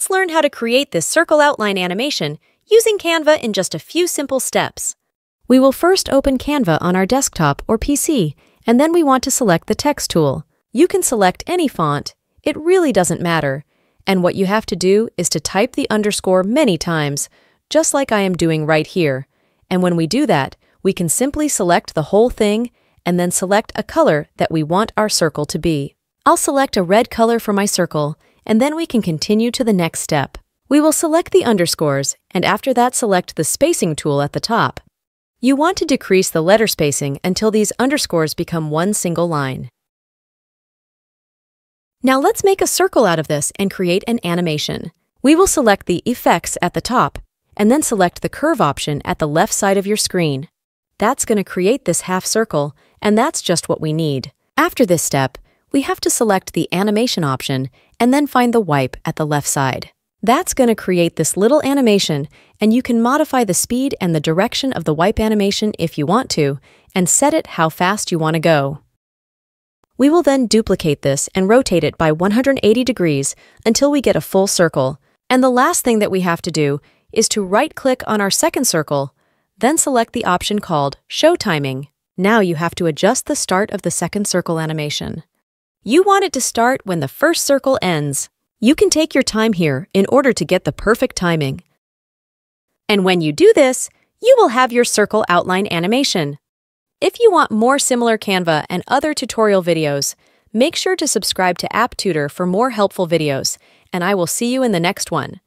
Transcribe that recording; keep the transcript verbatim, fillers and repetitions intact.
let's learn how to create this circle outline animation using Canva in just a few simple steps. We will first open Canva on our desktop or P C, and then we want to select the text tool. You can select any font, it really doesn't matter, and what you have to do is to type the underscore many times, just like I am doing right here. And when we do that, we can simply select the whole thing and then select a color that we want our circle to be. I'll select a red color for my circle, and then we can continue to the next step. We will select the underscores, and after that select the spacing tool at the top. You want to decrease the letter spacing until these underscores become one single line. Now let's make a circle out of this and create an animation. We will select the effects at the top, and then select the curve option at the left side of your screen. That's going to create this half circle, and that's just what we need. After this step, we have to select the animation option and then find the wipe at the left side. That's going to create this little animation, and you can modify the speed and the direction of the wipe animation if you want to, and set it how fast you want to go. We will then duplicate this and rotate it by one hundred eighty degrees until we get a full circle. And the last thing that we have to do is to right-click on our second circle, then select the option called Show Timing. Now you have to adjust the start of the second circle animation. You want it to start when the first circle ends. You can take your time here in order to get the perfect timing. And when you do this, you will have your circle outline animation. If you want more similar Canva and other tutorial videos, make sure to subscribe to App Tutor for more helpful videos, and I will see you in the next one.